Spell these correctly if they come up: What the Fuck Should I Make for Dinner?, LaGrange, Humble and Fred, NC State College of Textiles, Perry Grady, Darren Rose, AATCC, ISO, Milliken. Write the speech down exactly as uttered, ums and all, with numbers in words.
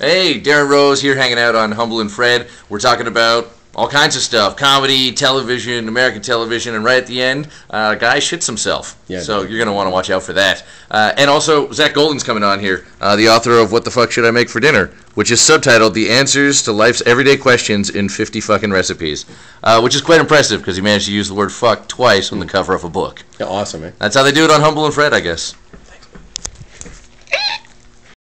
Hey, Darren Rose here, hanging out on Humble and Fred. We're talking about all kinds of stuff, comedy, television, American television, and right at the end, uh, a guy shits himself. Yeah, so you're going to want to watch out for that. Uh, and also, Zach Golden's coming on here, uh, the author of What the Fuck Should I Make for Dinner?, which is subtitled The Answers to Life's Everyday Questions in fifty Fucking Recipes, uh, which is quite impressive because he managed to use the word fuck twice on the cover of a book. Yeah, awesome, man. Eh? That's how they do it on Humble and Fred, I guess.